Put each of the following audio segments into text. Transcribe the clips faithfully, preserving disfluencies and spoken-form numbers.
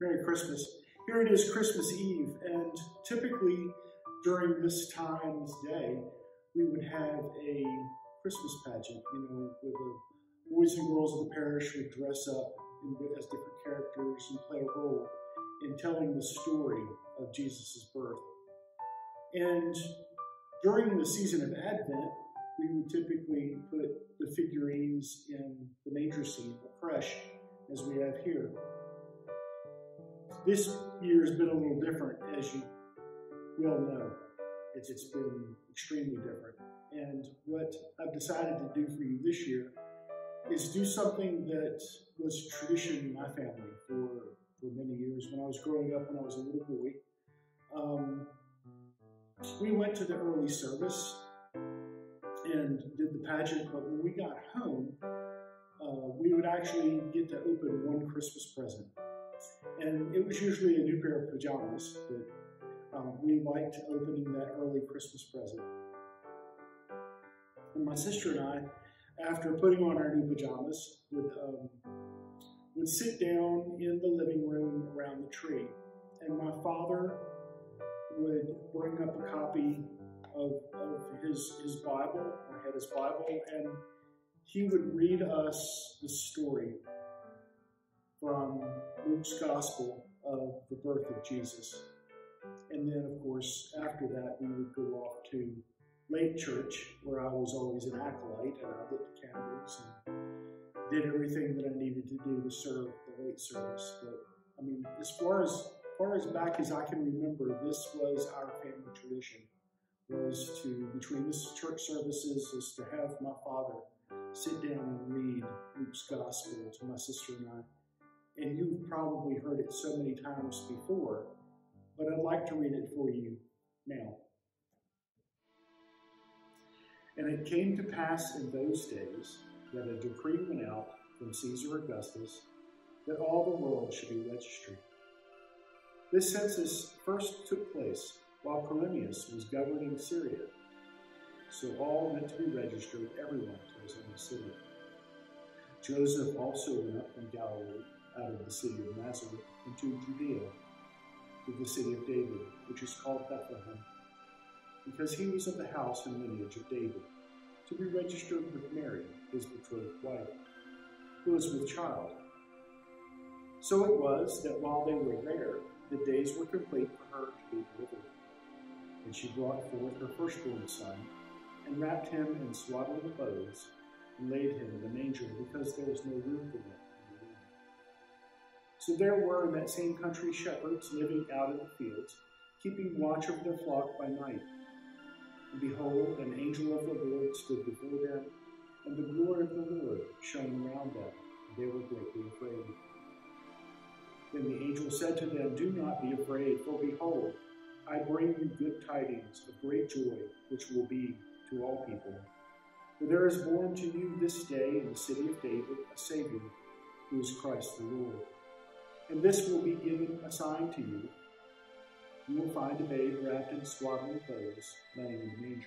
Merry Christmas. Here it is Christmas Eve, and typically during this time, this day, we would have a Christmas pageant, you know, where the boys and girls of the parish would dress up and as different characters and play a role in telling the story of Jesus' birth. And during the season of Advent, we would typically put the figurines in the manger scene, the crèche, as we have here. This year has been a little different, as you well know. It's, it's been extremely different. And what I've decided to do for you this year is do something that was tradition in my family for, for many years. When I was growing up, when I was a little boy, um, we went to the early service and did the pageant, but when we got home, uh, we would actually get to open one Christmas present. And it was usually a new pair of pajamas, but um, we liked opening that early Christmas present. And my sister and I, after putting on our new pajamas, would, um, would sit down in the living room around the tree. And my father would bring up a copy of, of his, his Bible, or had his Bible, and he would read us the story from Luke's Gospel of the birth of Jesus. And then, of course, after that, we would go off to late church, where I was always an acolyte, and I lit the candles and did everything that I needed to do to serve the late service. But, I mean, as far as, as far as back as I can remember, this was our family tradition, was to, between the church services, is to have my father sit down and read Luke's Gospel to my sister and I. And you've probably heard it so many times before, but I'd like to read it for you now. And it came to pass in those days that a decree went out from Caesar Augustus that all the world should be registered. This census first took place while Quirinius was governing Syria, so all meant to be registered, everyone to his own city. Joseph also went up from Galilee, out of the city of Nazareth, into Judea, to the city of David, which is called Bethlehem, because he was of the house and lineage of David, to be registered with Mary, his betrothed wife, who was with child. So it was that while they were there, the days were complete for her to be delivered. And she brought forth her firstborn son, and wrapped him in swaddling clothes, and laid him in the manger, because there was no room for him. So there were in that same country shepherds living out in the fields, keeping watch over their flock by night. And behold, an angel of the Lord stood before them, and the glory of the Lord shone around them, and they were greatly afraid. Then the angel said to them, "Do not be afraid, for behold, I bring you good tidings of great joy, which will be to all people. For there is born to you this day in the city of David a Savior, who is Christ the Lord. And this will be given a sign to you. You will find a babe wrapped in swaddling clothes, lying in a manger."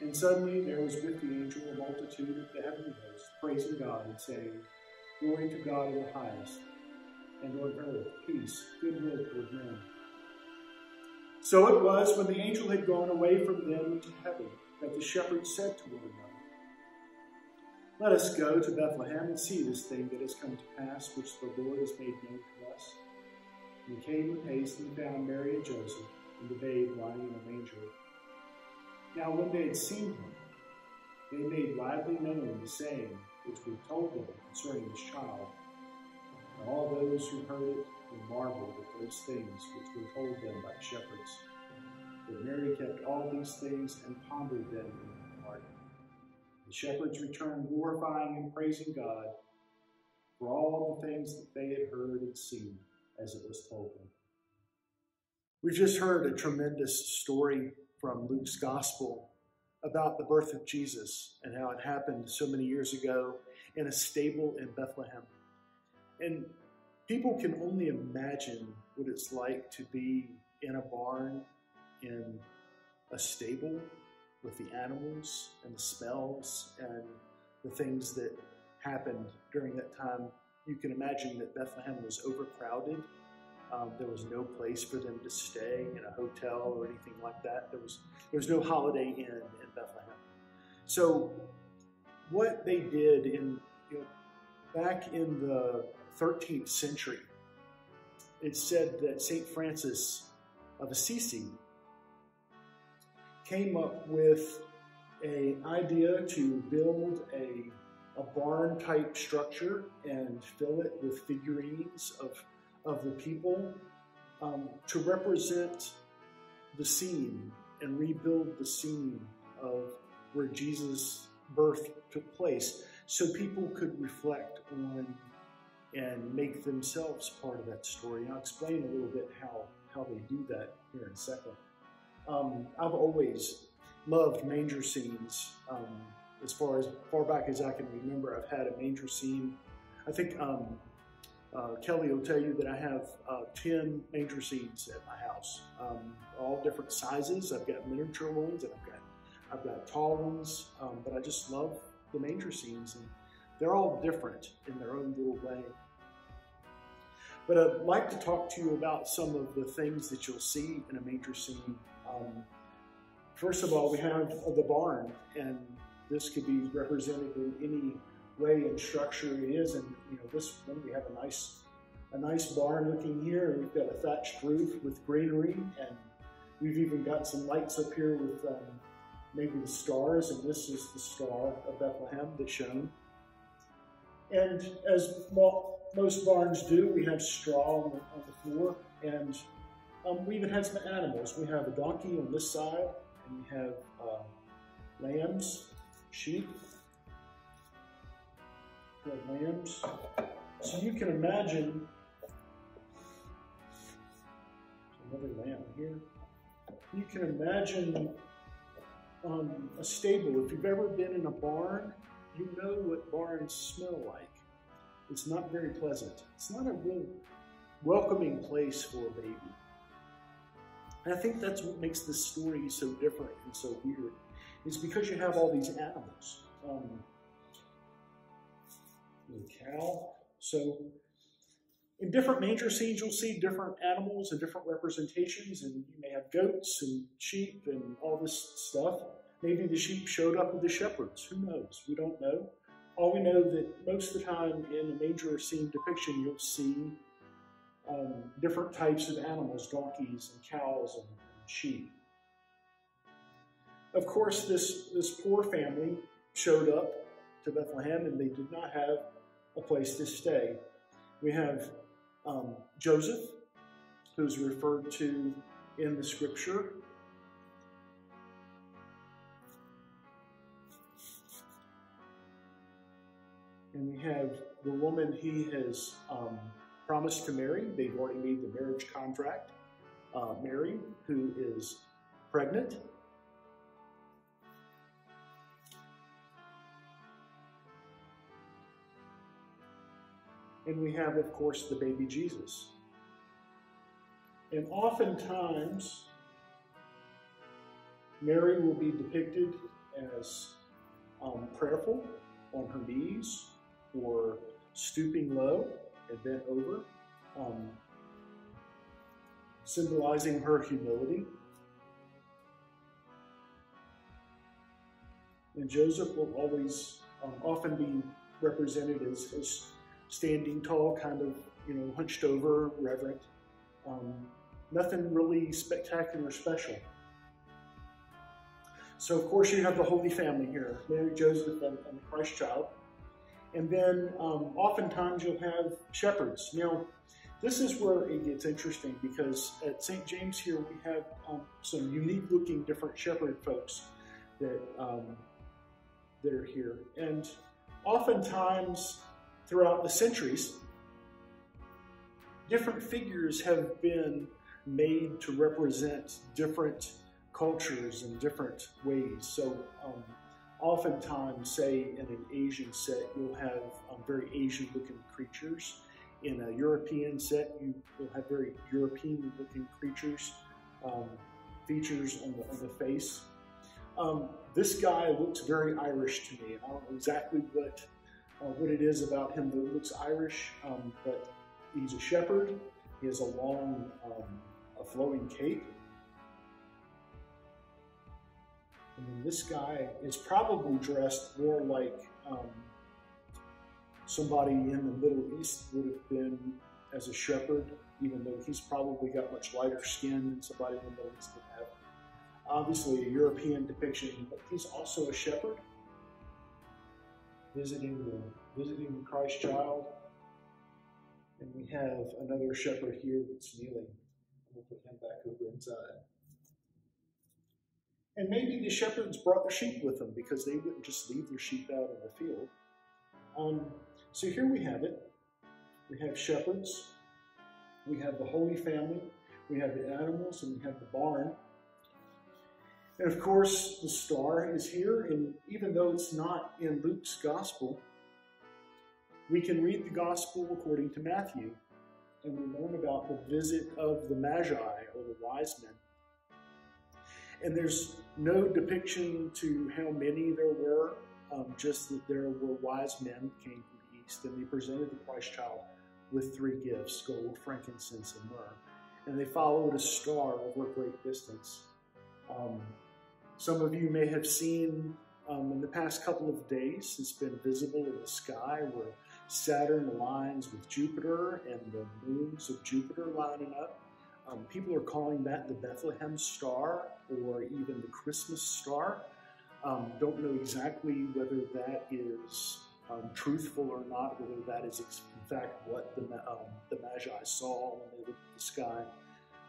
And suddenly there was with the angel a multitude of the heavenly host, praising God and saying, "Glory to God in the highest, and on earth peace, good will toward men." So it was, when the angel had gone away from them into heaven, that the shepherds said to one another, "Let us go to Bethlehem and see this thing that has come to pass, which the Lord has made known to us." And he came with haste and found Mary and Joseph, and the babe lying in a manger. Now when they had seen him, they made widely known the saying which was told them concerning this child. And all those who heard it marveled at those things which were told them by the shepherds. But Mary kept all these things and pondered them in her heart. The shepherds returned, glorifying and praising God for all the things that they had heard and seen as it was told them. We've just heard a tremendous story from Luke's Gospel about the birth of Jesus and how it happened so many years ago in a stable in Bethlehem. And people can only imagine what it's like to be in a barn, in a stable, with the animals and the smells and the things that happened during that time You can imagine that Bethlehem was overcrowded. Um, there was no place for them to stay in a hotel or anything like that. There was, there was no Holiday Inn in Bethlehem. So what they did in, you know, back in the thirteenth century, it said that Saint Francis of Assisi came up with an idea to build a, a barn-type structure and fill it with figurines of, of the people um, to represent the scene and rebuild the scene of where Jesus' birth took place, so people could reflect on and make themselves part of that story. And I'll explain a little bit how, how they do that here in a second. Um, I've always loved manger scenes. Um, as far as far back as I can remember, I've had a manger scene. I think um, uh, Kelly will tell you that I have uh, ten manger scenes at my house, um, all different sizes. I've got miniature ones, and I've got I've got tall ones, um, but I just love the manger scenes, and they're all different in their own little way. But I'd like to talk to you about some of the things that you'll see in a manger scene. Um, first of all, we have the barn, and this could be represented in any way and structure it is. And you know, this one, we have a nice, a nice barn looking here. We've got a thatched roof with greenery, and we've even got some lights up here with um, maybe the stars, and this is the star of Bethlehem that's shown. And as well, most barns do, we have straw on the, on the floor, and um, we even have some animals. We have a donkey on this side, and we have uh, lambs, sheep, we have lambs. So you can imagine, there's another lamb here. You can imagine um, a stable. If you've ever been in a barn, you know what barns smell like. It's not very pleasant. It's not a real welcoming place for a baby. And I think that's what makes this story so different and so weird. It's because you have all these animals. Um, the cow. So in different manger scenes, you'll see different animals and different representations. And you may have goats and sheep and all this stuff. Maybe the sheep showed up with the shepherds. Who knows? We don't know. All we know that most of the time in a manger scene depiction, you'll see um, different types of animals, donkeys and cows and, and sheep. Of course, this, this poor family showed up to Bethlehem, and they did not have a place to stay. We have um, Joseph, who's referred to in the scripture. And we have the woman he has um, promised to marry. They've already made the marriage contract. Uh, Mary, who is pregnant. And we have, of course, the baby Jesus. And oftentimes, Mary will be depicted as um, prayerful, on her knees, or stooping low and bent over, um, symbolizing her humility. And Joseph will always um, often be represented as, as standing tall, kind of, you know, hunched over, reverent. Um, nothing really spectacular, special. So, of course, you have the Holy Family here, Mary, Joseph, and, and the Christ child. And then, um, oftentimes, you'll have shepherds. Now, this is where it gets interesting, because at Saint James here, we have um, some unique-looking different shepherd folks that, um, that are here. And oftentimes, throughout the centuries, different figures have been made to represent different cultures in different ways. So um, oftentimes, say in an Asian set, you'll have um, very Asian looking creatures. In a European set, you will have very European looking creatures, um, features on the, on the face. Um, this guy looks very Irish to me. I don't know exactly what uh, what it is about him that looks Irish, um, but he's a shepherd. He has a long, um, a flowing cape. And then this guy is probably dressed more like um, somebody in the Middle East would have been as a shepherd, even though he's probably got much lighter skin than somebody in the Middle East would have. Obviously a European depiction, but he's also a shepherd visiting the, visiting the Christ child. And we have another shepherd here that's kneeling. We'll put him back over inside. And maybe the shepherds brought their sheep with them because they wouldn't just leave their sheep out in the field. Um, so here we have it. We have shepherds, we have the Holy Family, we have the animals, and we have the barn. And of course, the star is here, and even though it's not in Luke's gospel, we can read the gospel according to Matthew, and we learn about the visit of the Magi, or the wise men. And there's no depiction to how many there were, um, just that there were wise men who came from the east, and they presented the Christ child with three gifts, gold, frankincense, and myrrh. And they followed a star over a great distance. Um, some of you may have seen um, in the past couple of days, it's been visible in the sky where Saturn aligns with Jupiter and the moons of Jupiter lining up. Um, people are calling that the Bethlehem star or even the Christmas star. Um, don't know exactly whether that is um, truthful or not, whether that is in fact what the, um, the Magi saw when they looked at the sky.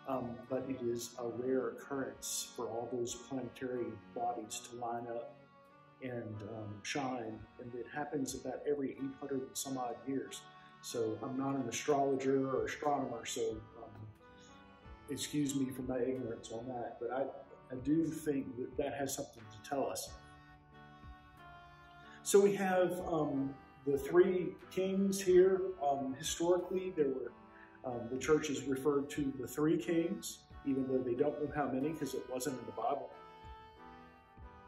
Um, but it is a rare occurrence for all those planetary bodies to line up and um, shine. And it happens about every eight hundred and some odd years. So I'm not an astrologer or astronomer, so um, excuse me for my ignorance on that. But I, I do think that that has something to tell us. So we have um, the three kings here. Um, historically, there were Um, the church is referred to the three kings, even though they don't know how many because it wasn't in the Bible.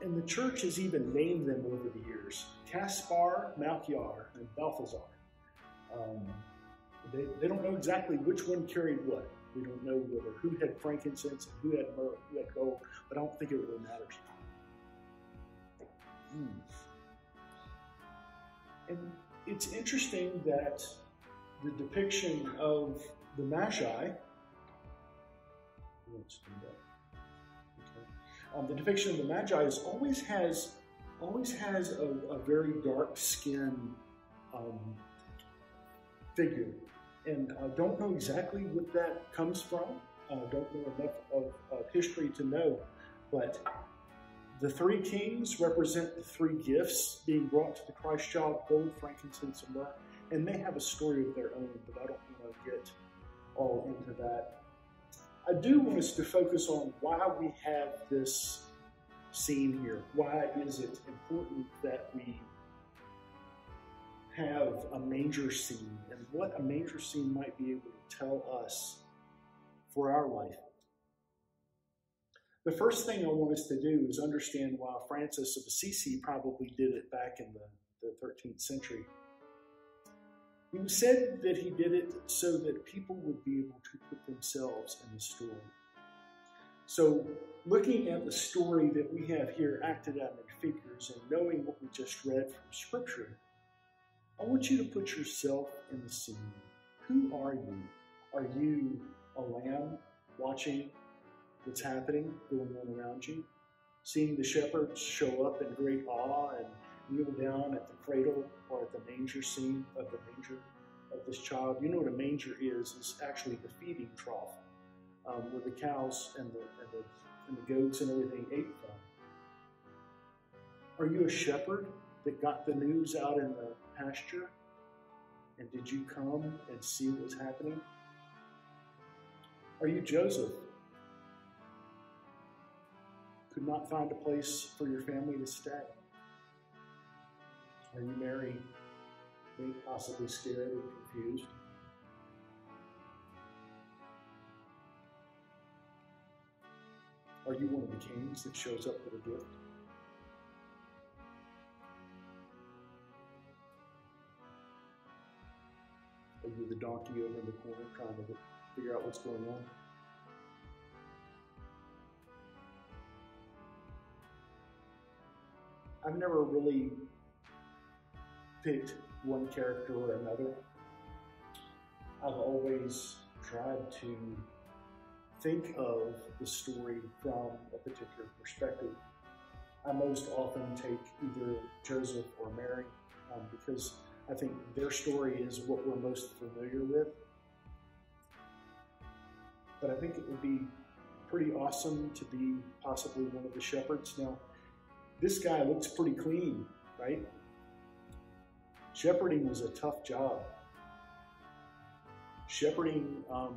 And the church has even named them over the years, Caspar, Melchior, and Balthazar. Um, they, they don't know exactly which one carried what. We don't know whether who had frankincense, and who had myrrh, who had gold, but I don't think it really matters. Mm. And it's interesting that the depiction of the Magi, let's do that. Okay. Um, the depiction of the Magi is always has always has a, a very dark skin um, figure, and I uh, don't know exactly what that comes from. I uh, don't know enough of, of history to know, but the three kings represent the three gifts being brought to the Christ child: gold, frankincense, and myrrh. And they have a story of their own, but I don't want to get all into that. I do want us to focus on why we have this scene here. Why is it important that we have a manger scene, and what a manger scene might be able to tell us for our life. The first thing I want us to do is understand why Francis of Assisi probably did it back in the, the thirteenth century. He said that he did it so that people would be able to put themselves in the story. So looking at the story that we have here acted out in figures and knowing what we just read from Scripture, I want you to put yourself in the scene. Who are you? Are you a lamb watching what's happening, going on around you, seeing the shepherds show up in great awe and kneel down at the cradle or at the manger scene of the manger of this child? You know what a manger is? It's actually the feeding trough um, where the cows and the, and, the, and the goats and everything ate from. Are you a shepherd that got the news out in the pasture? And did you come and see what was happening? Are you Joseph? Could not find a place for your family to stay. Are you Mary, maybe possibly scared or confused? Are you one of the kings that shows up with a gift? maybe the donkey over in the corner trying to figure out what's going on. I've never really picked one character or another. I've always tried to think of the story from a particular perspective. I most often take either Joseph or Mary um, because I think their story is what we're most familiar with. But I think it would be pretty awesome to be possibly one of the shepherds. Now, this guy looks pretty clean, right? Shepherding was a tough job. Shepherding, um,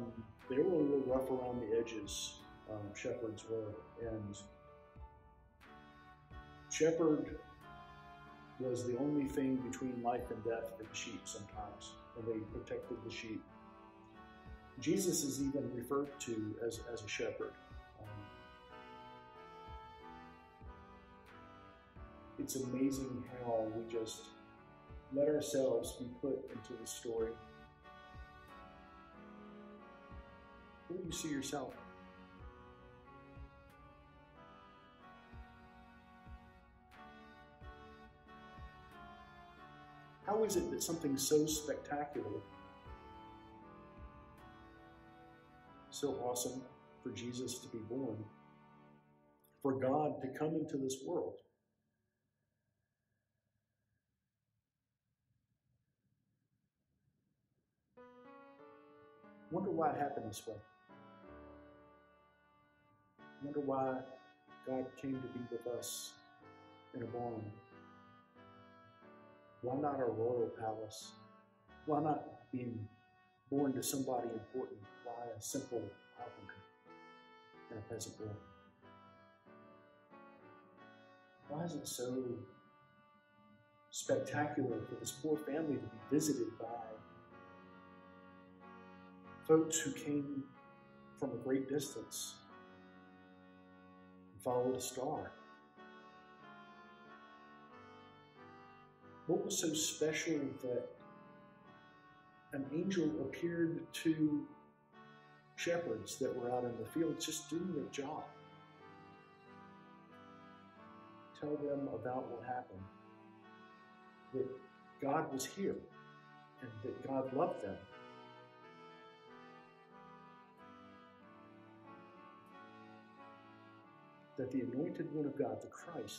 they were a little rough around the edges, um, shepherds were, and shepherd was the only thing between life and death for the sheep sometimes, and they protected the sheep. Jesus is even referred to as, as a shepherd. Um, it's amazing how we just let ourselves be put into the story. Where do you see yourself? How is it that something so spectacular, so awesome for Jesus to be born, for God to come into this world? Wonder why it happened this way. Wonder why God came to be with us in a barn. Why not our royal palace? Why not being born to somebody important? Why a simple carpenter and a peasant girl? Why is it so spectacular for this poor family to be visited by folks who came from a great distance and followed a star? What was so special that an angel appeared to shepherds that were out in the fields just doing their job? Tell them about what happened, that God was here and that God loved them. That the anointed one of God, the Christ,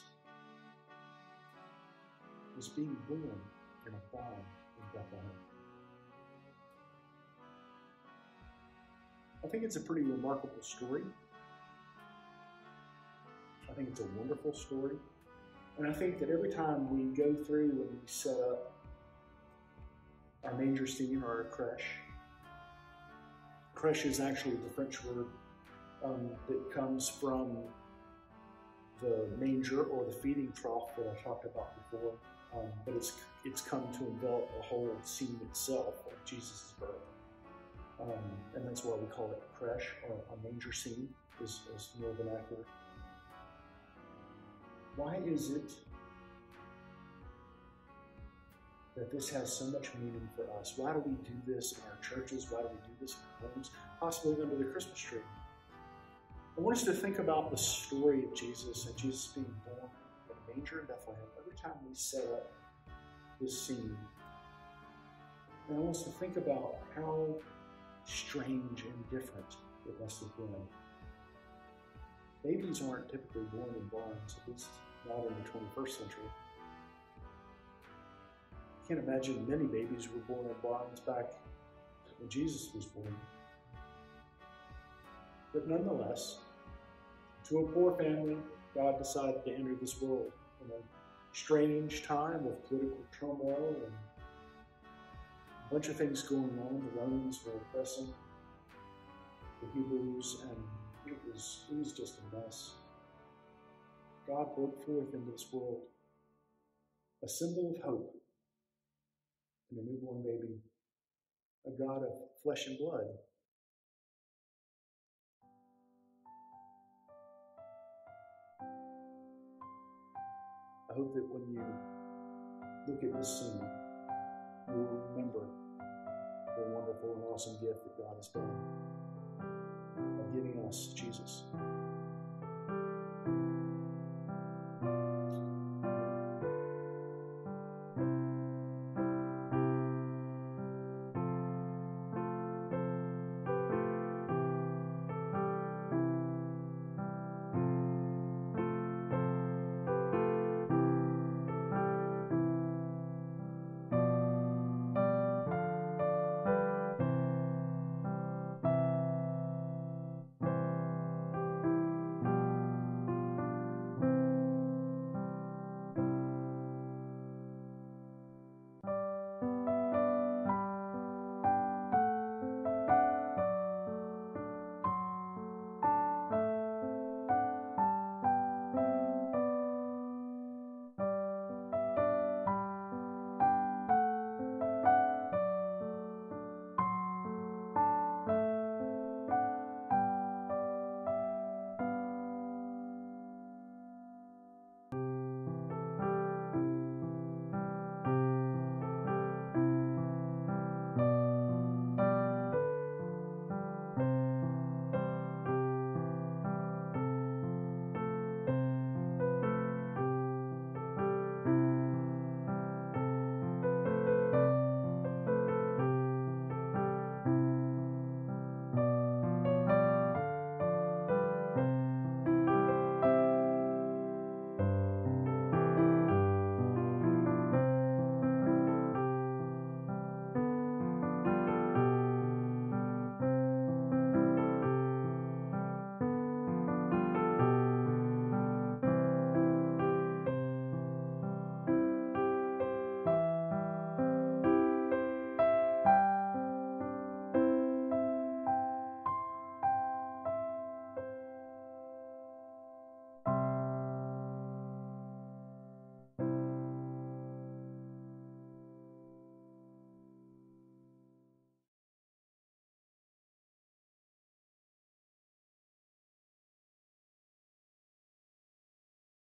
was being born in a barn in Bethlehem. I think it's a pretty remarkable story. I think it's a wonderful story. And I think that every time we go through and we set up our manger scene or our crèche, crèche is actually the French word um, that comes from the manger or the feeding trough that I talked about before. Um, but it's it's come to envelop the whole scene itself of Jesus' birth. Um, and that's why we call it a crèche, or a manger scene, is, is more vernacular. Why is it that this has so much meaning for us? Why do we do this in our churches? Why do we do this in our homes? Possibly under the Christmas tree. I want us to think about the story of Jesus and Jesus being born in a manger in Bethlehem every time we set up this scene. And I want us to think about how strange and different it must have been. Babies aren't typically born in barns, at least not in the twenty-first century. I can't imagine many babies were born in barns back when Jesus was born. But nonetheless, to a poor family, God decided to enter this world in a strange time of political turmoil and a bunch of things going on. The Romans were oppressing the Hebrews, and it was, it was just a mess. God broke forth into this world, a symbol of hope in a newborn baby, a God of flesh and blood. I hope that when you look at this scene, you will remember the awesome gift that God has done of giving us Jesus.